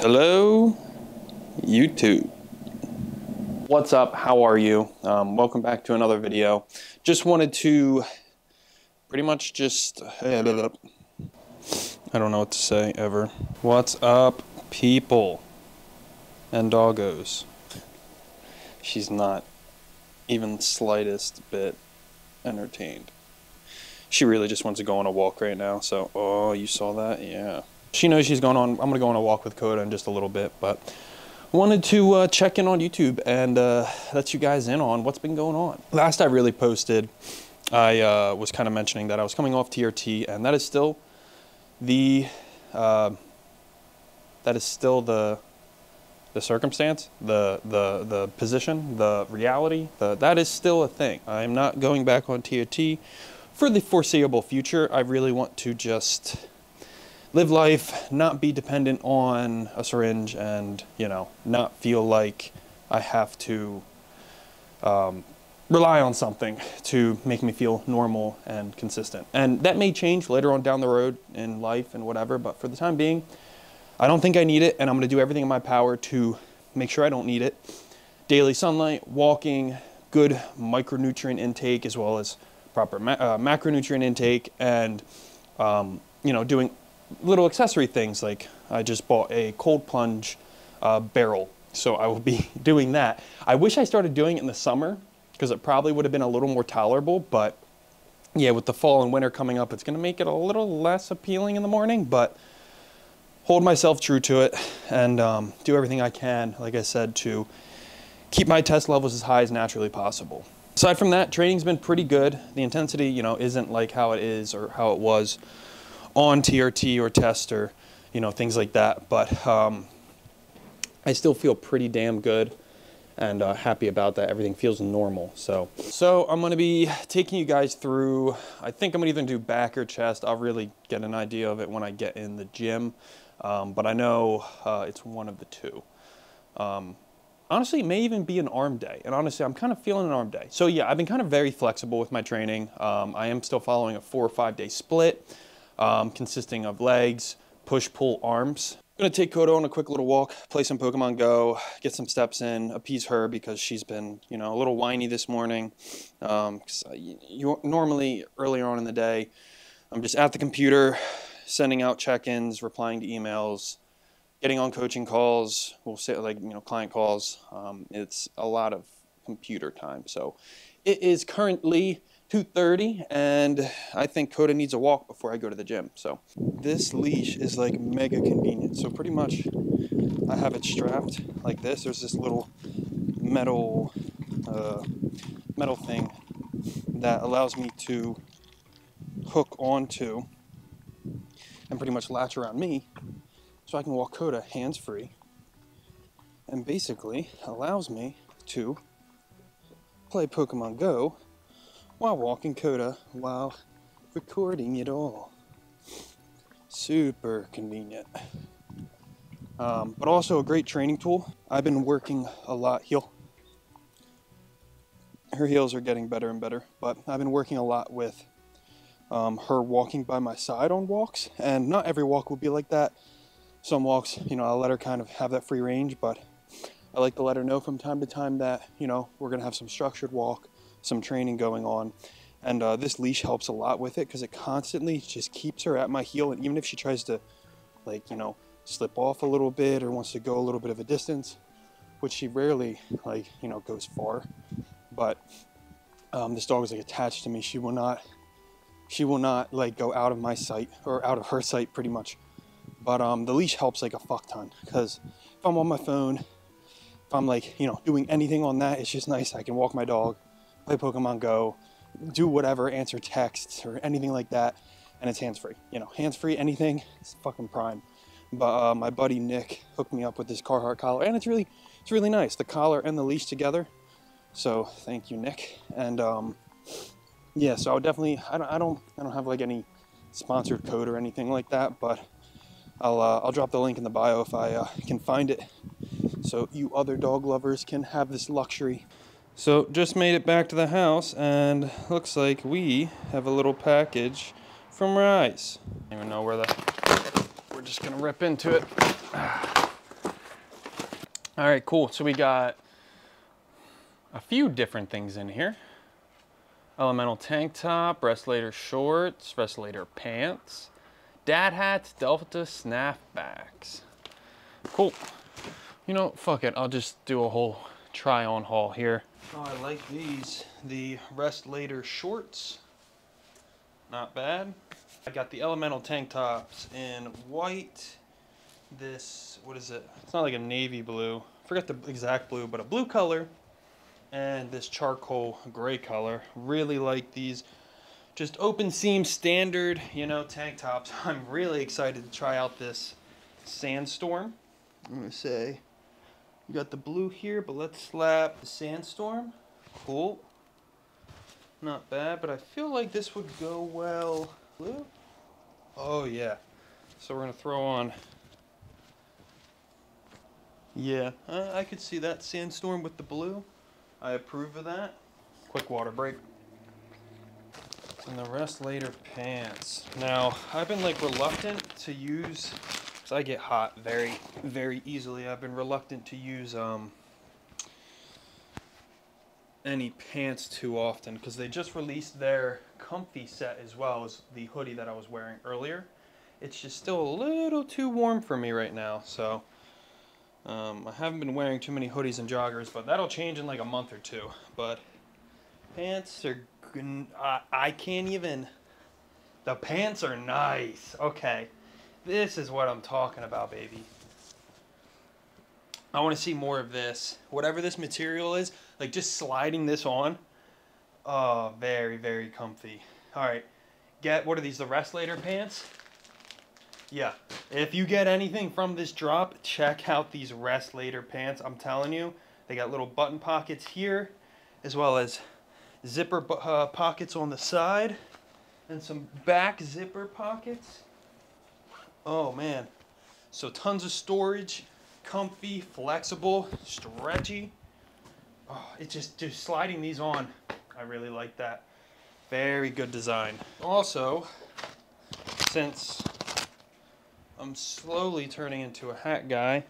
Hello, YouTube. What's up? How are you? Welcome back to another video. Just wanted to pretty much just head it up. I don't know what to say ever. What's up, people and doggos? She's not even the slightest bit entertained. She really just wants to go on a walk right now. So, oh, you saw that? Yeah. She knows she's going on. I'm going to go on a walk with Coda in just a little bit, but wanted to check in on YouTube and let you guys in on what's been going on. Last I really posted, I was kind of mentioning that I was coming off TRT, and that is still the circumstance, the position, the reality. That is still a thing. I'm not going back on TRT for the foreseeable future. I really want to just live life, not be dependent on a syringe, and, you know, not feel like I have to rely on something to make me feel normal and consistent. And that may change later on down the road in life and whatever, but for the time being, I don't think I need it, and I'm gonna do everything in my power to make sure I don't need it. Daily sunlight, walking, good micronutrient intake, as well as proper macronutrient intake, and, you know, doing little accessory things. Like I just bought a cold plunge barrel, so I will be doing that. I wish I started doing it in the summer because it probably would have been a little more tolerable, but yeah, with the fall and winter coming up, it's going to make it a little less appealing in the morning, but hold myself true to it and do everything I can, like I said, to keep my test levels as high as naturally possible. Aside from that, training's been pretty good. The intensity, you know, isn't like how it is or how it was on TRT or test, or, you know, things like that. But I still feel pretty damn good and happy about that. Everything feels normal. So I'm going to be taking you guys through, I think I'm going to either do back or chest. I'll really get an idea of it when I get in the gym. But I know it's one of the two. Honestly, it may even be an arm day. And honestly, I'm kind of feeling an arm day. So yeah, I've been kind of very flexible with my training. I am still following a 4 or 5 day split. Consisting of legs, push, pull, arms. I'm gonna take Coda on a quick little walk, play some Pokemon Go, get some steps in, appease her because she's been, you know, a little whiny this morning. Normally earlier on in the day, I'm just at the computer, sending out check-ins, replying to emails, getting on coaching calls, we'll say, like, you know, client calls. It's a lot of computer time. So it is currently 2:30, and I think Coda needs a walk before I go to the gym. So this leash is like mega convenient. So pretty much I have it strapped like this. There's this little metal thing that allows me to hook onto and pretty much latch around me so I can walk Coda hands-free, and basically allows me to play Pokemon Go while walking Coda, while recording it all. Super convenient. But also a great training tool. I've been working a lot. Her heels are getting better and better, but I've been working a lot with her walking by my side on walks, and not every walk will be like that. Some walks, you know, I'll let her kind of have that free range, but I like to let her know from time to time that, you know, we're gonna have some structured walk, some training going on, and this leash helps a lot with it because it constantly just keeps her at my heel. And even if she tries to, like, you know, slip off a little bit or wants to go a little bit of a distance, which she rarely, like, you know, goes far, but this dog is like attached to me. She will not like go out of my sight or out of her sight pretty much, but the leash helps like a fuck ton because if I'm on my phone, if I'm, like, you know, doing anything on that, it's just nice. I can walk my dog, play Pokemon Go, do whatever, answer texts or anything like that, and it's hands-free. You know, hands-free, anything, it's fucking prime. But my buddy Nick hooked me up with this Carhartt collar, and it's really nice, the collar and the leash together. So thank you, Nick. And yeah, so I would definitely, I don't have like any sponsored code or anything like that, but I'll drop the link in the bio if I can find it, so you other dog lovers can have this luxury. So just made it back to the house, and looks like we have a little package from Rise. I don't even know where we're just gonna rip into it. All right, cool. So we got a few different things in here. Elemental tank top, Restlator shorts, Restlator pants, dad hats, Delta snapbacks. Cool. You know, fuck it. I'll just do a whole try on haul here. Oh, I like these. The Restlator shorts. Not bad. I got the Elemental tank tops in white. This, what is it? It's not like a navy blue. I forgot the exact blue, but a blue color. And this charcoal gray color. Really like these. Just open seam standard, you know, tank tops. I'm really excited to try out this Sandstorm. I'm gonna say, you got the blue here, but let's slap the Sandstorm. Cool. Not bad, but I feel like this would go well. Blue? Oh yeah. So we're gonna throw on. Yeah, I could see that Sandstorm with the blue. I approve of that. Quick water break. And the Restlator pants. Now, I've been like reluctant to use, because I get hot very, very easily. I've been reluctant to use any pants too often, because they just released their comfy set as well as the hoodie that I was wearing earlier. It's just still a little too warm for me right now, so. I haven't been wearing too many hoodies and joggers, but that'll change in like a month or two. But pants are good. I can't even. The pants are nice. Okay. This is what I'm talking about, baby. I want to see more of this. Whatever this material is, like just sliding this on. Oh, very, very comfy. All right. Get, what are these, the Restlator pants? Yeah, if you get anything from this drop, check out these Restlator pants. I'm telling you, they got little button pockets here, as well as zipper pockets on the side, and some back zipper pockets. Oh man, so tons of storage, comfy, flexible, stretchy. Oh, it's just sliding these on. I really like that. Very good design. Also, since I'm slowly turning into a hat guy,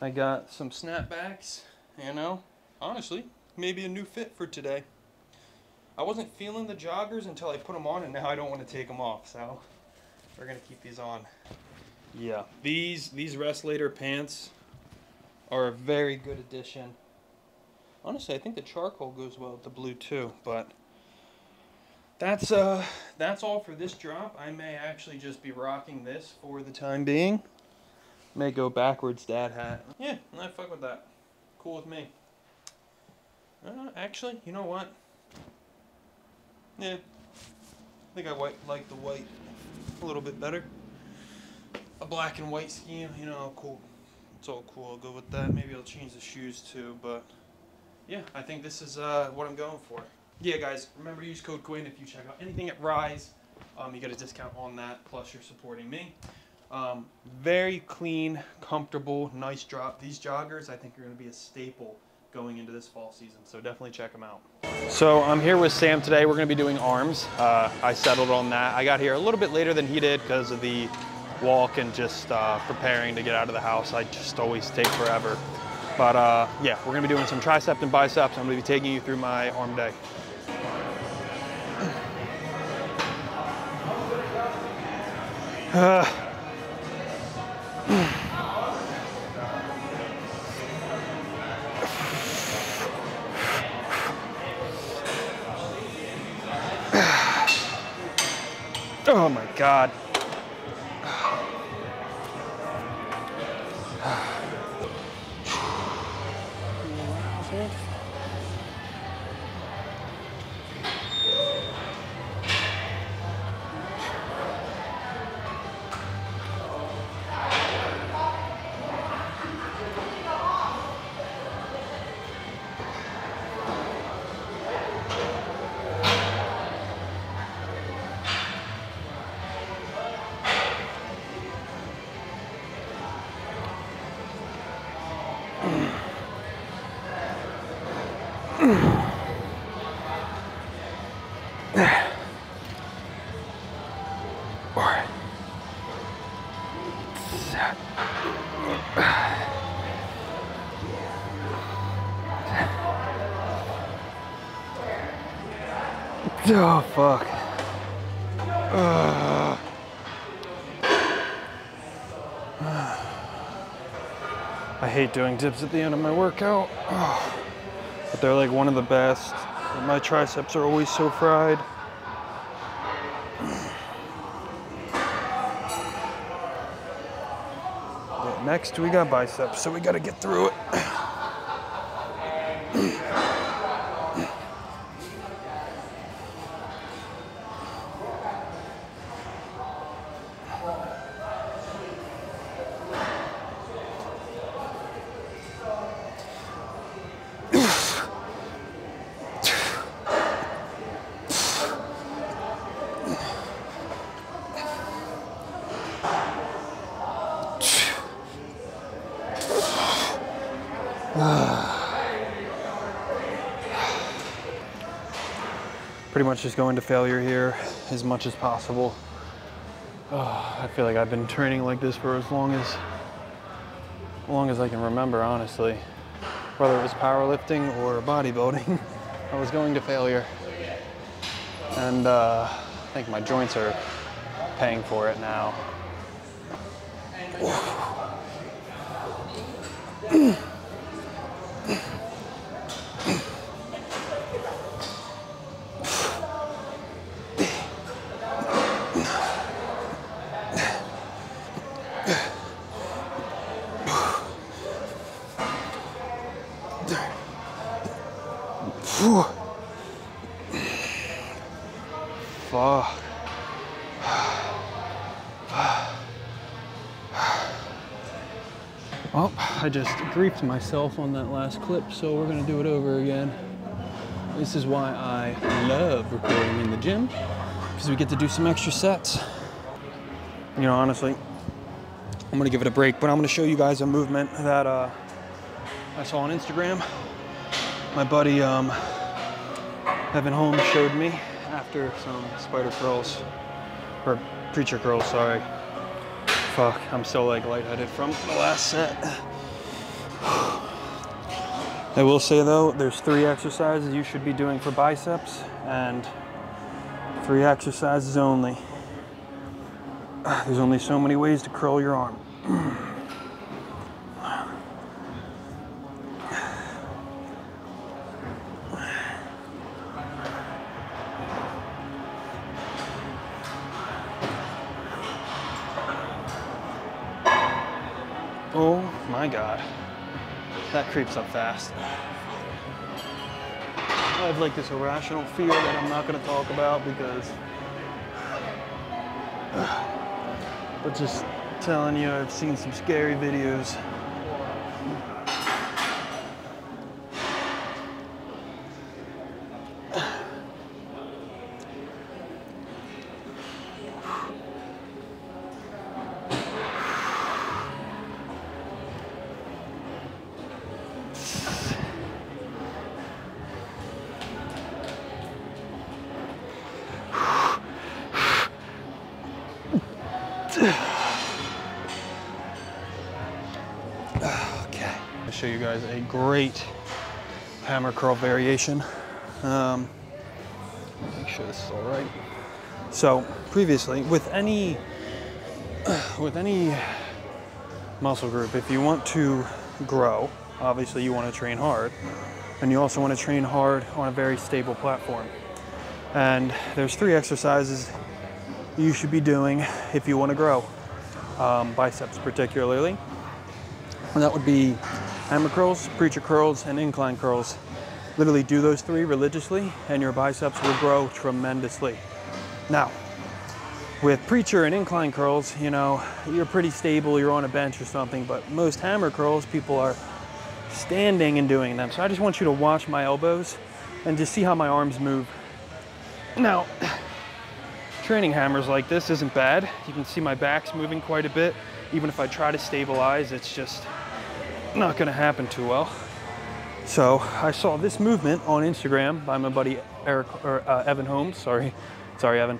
I got some snapbacks, you know, honestly, maybe a new fit for today. I wasn't feeling the joggers until I put them on, and now I don't want to take them off, so we're going to keep these on. Yeah, these Restlator pants are a very good addition. Honestly, I think the charcoal goes well with the blue too, but that's all for this drop. I may actually just be rocking this for the time being. May go backwards, dad hat. Yeah, I fuck with that. Cool with me. Actually, you know what? Yeah, I think I like the white a little bit better. A black and white scheme, you know, cool. It's all cool. I'll go with that. Maybe I'll change the shoes too, but yeah, I think this is what I'm going for. Yeah, guys, remember to use code Quinn if you check out anything at Rise. You get a discount on that, plus you're supporting me. Very clean, comfortable, nice drop. These joggers, I think, are going to be a staple going into this fall season, so definitely check them out. So I'm here with Sam today. We're going to be doing arms. I settled on that. I got here a little bit later than he did because of the walk and just preparing to get out of the house. I just always take forever. But yeah, we're going to be doing some triceps and biceps. I'm going to be taking you through my arm day. Oh my God. Oh, fuck. I hate doing dips at the end of my workout, but they're like one of the best. My triceps are always so fried. But next, we got biceps, so we gotta get through it. Pretty much just going to failure here as much as possible. I feel like I've been training like this for as long as I can remember, honestly. Whether it was powerlifting or bodybuilding, I was going to failure. And I think my joints are paying for it now. Well, I just griefed myself on that last clip, so we're gonna do it over again. This is why I love recording in the gym, because we get to do some extra sets. You know, honestly, I'm gonna give it a break, but I'm gonna show you guys a movement that I saw on Instagram. My buddy Evan Holmes showed me after some spider curls, or preacher curls, sorry. Fuck, I'm still like lightheaded from the last set. I will say though, there's 3 exercises you should be doing for biceps and 3 exercises only. There's only so many ways to curl your arm. Oh my God, that creeps up fast. I have like this irrational fear that I'm not gonna talk about because, but just telling you, I've seen some scary videos. Okay, I'll show you guys a great hammer curl variation. Make sure this is all right. So previously, with any muscle group, if you want to grow, obviously you want to train hard, and you also want to train hard on a very stable platform. And there's 3 exercises you should be doing if you want to grow, biceps particularly. And that would be hammer curls, preacher curls, and incline curls. Literally do those 3 religiously and your biceps will grow tremendously. Now, with preacher and incline curls, you know, you're pretty stable, you're on a bench or something, but most hammer curls, people are standing and doing them. So I just want you to watch my elbows and just see how my arms move. Now, training hammers like this isn't bad. You can see my back's moving quite a bit. Even if I try to stabilize, it's just not gonna happen too well. So I saw this movement on Instagram by my buddy Evan Holmes, sorry Evan.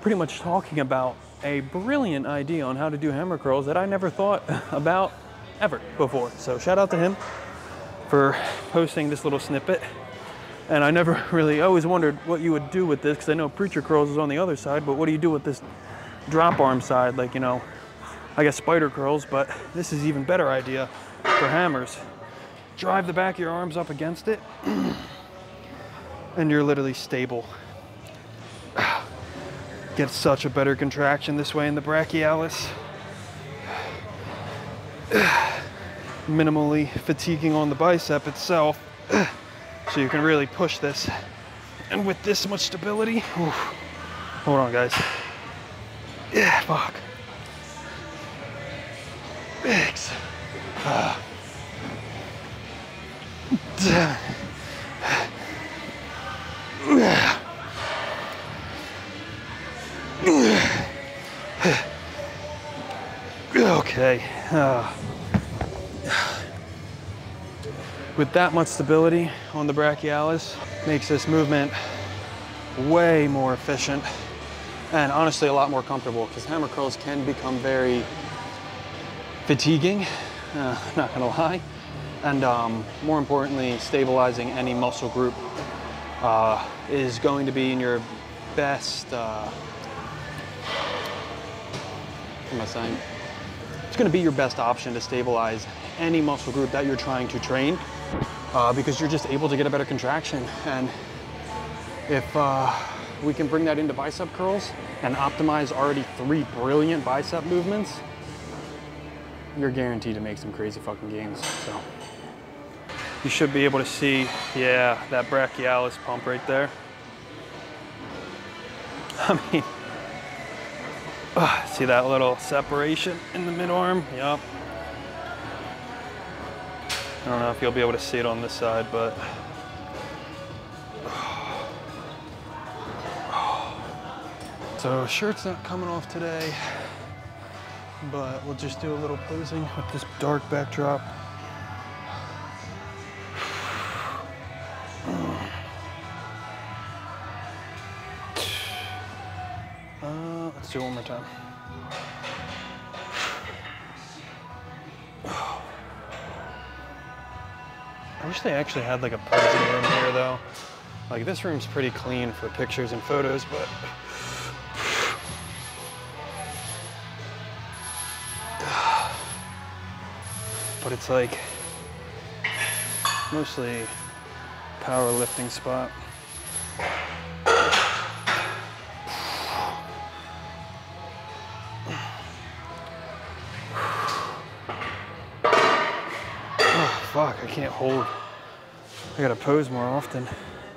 Pretty much talking about a brilliant idea on how to do hammer curls that I never thought about ever before. So shout out to him for posting this little snippet. And I never really, I always wondered what you would do with this, because I know Preacher Curls is on the other side, but what do you do with this drop arm side? Like, you know, I guess Spider Curls, but this is even better idea for hammers. Drive the back of your arms up against it, and you're literally stable. Get such a better contraction this way in the brachialis. Minimally fatiguing on the bicep itself. So you can really push this. And with this much stability, oof. Hold on, guys. Yeah, fuck. Thanks. Okay. With that much stability on the brachialis, makes this movement way more efficient and honestly a lot more comfortable, because hammer curls can become very fatiguing, not gonna lie, and more importantly, stabilizing any muscle group is going to be in your best, what am I saying? It's gonna be your best option to stabilize any muscle group that you're trying to train. Because you're just able to get a better contraction. And if we can bring that into bicep curls and optimize already three brilliant bicep movements, you're guaranteed to make some crazy fucking gains, so. You should be able to see, yeah, that brachialis pump right there. I mean, see that little separation in the mid-arm? Yup. I don't know if you'll be able to see it on this side, but. So shirt's not coming off today, but we'll just do a little posing with this dark backdrop. Let's do it one more time. I wish they actually had like a posing room here though. Like this room's pretty clean for pictures and photos, but. But it's like mostly powerlifting spot. Fuck, I can't hold. I gotta pose more often.